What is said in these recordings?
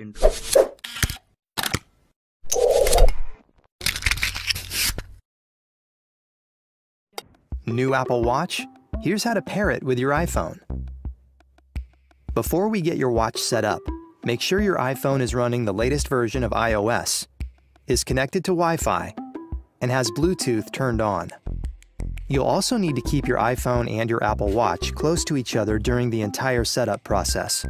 that intro. New Apple Watch? Here's how to pair it with your iPhone. Before we get your watch set up, make sure your iPhone is running the latest version of iOS, is connected to Wi-Fi, and has Bluetooth turned on. You'll also need to keep your iPhone and your Apple Watch close to each other during the entire setup process.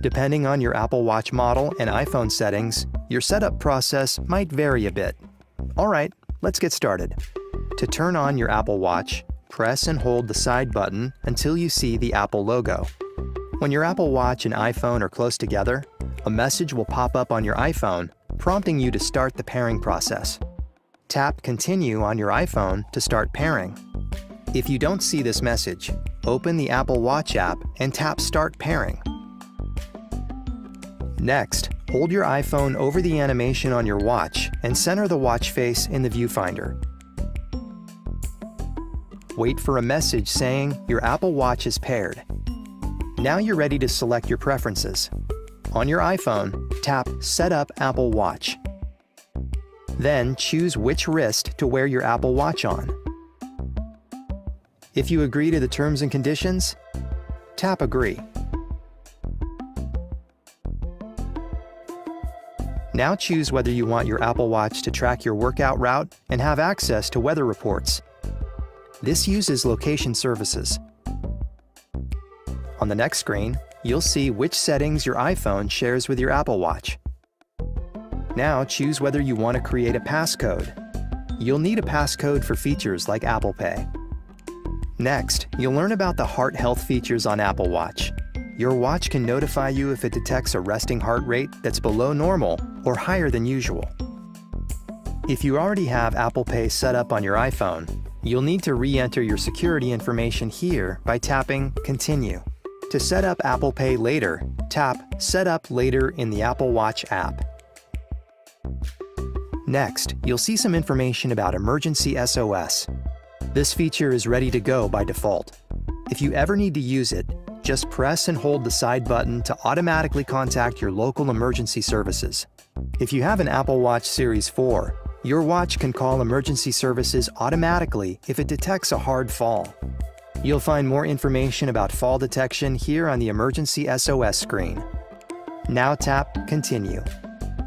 Depending on your Apple Watch model and iPhone settings, your setup process might vary a bit. Alright, let's get started. To turn on your Apple Watch, press and hold the side button until you see the Apple logo. When your Apple Watch and iPhone are close together, a message will pop up on your iPhone, prompting you to start the pairing process. Tap Continue on your iPhone to start pairing. If you don't see this message, open the Apple Watch app and tap Start Pairing. Next, hold your iPhone over the animation on your watch and center the watch face in the viewfinder. Wait for a message saying your Apple Watch is paired. Now you're ready to select your preferences. On your iPhone, tap Set Up Apple Watch. Then choose which wrist to wear your Apple Watch on. If you agree to the terms and conditions, tap Agree. Now choose whether you want your Apple Watch to track your workout route and have access to weather reports. This uses location services. On the next screen, you'll see which settings your iPhone shares with your Apple Watch. Now choose whether you want to create a passcode. You'll need a passcode for features like Apple Pay. Next, you'll learn about the heart health features on Apple Watch. Your watch can notify you if it detects a resting heart rate that's below normal or higher than usual. If you already have Apple Pay set up on your iPhone, you'll need to re-enter your security information here by tapping Continue. To set up Apple Pay later, tap Set Up Later in the Apple Watch app. Next, you'll see some information about Emergency SOS. This feature is ready to go by default. If you ever need to use it, just press and hold the side button to automatically contact your local emergency services. If you have an Apple Watch Series 4, your watch can call emergency services automatically if it detects a hard fall. You'll find more information about fall detection here on the Emergency SOS screen. Now tap Continue.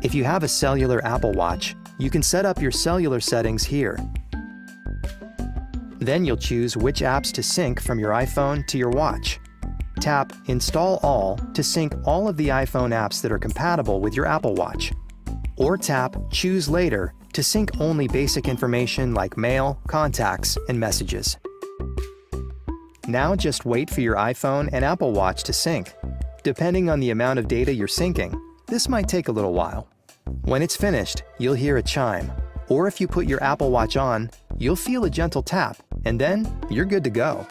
If you have a cellular Apple Watch, you can set up your cellular settings here. Then you'll choose which apps to sync from your iPhone to your watch. Tap Install All to sync all of the iPhone apps that are compatible with your Apple Watch. Or tap Choose Later to sync only basic information like mail, contacts, and messages. Now just wait for your iPhone and Apple Watch to sync. Depending on the amount of data you're syncing, this might take a little while. When it's finished, you'll hear a chime, or if you put your Apple Watch on, you'll feel a gentle tap, and then you're good to go.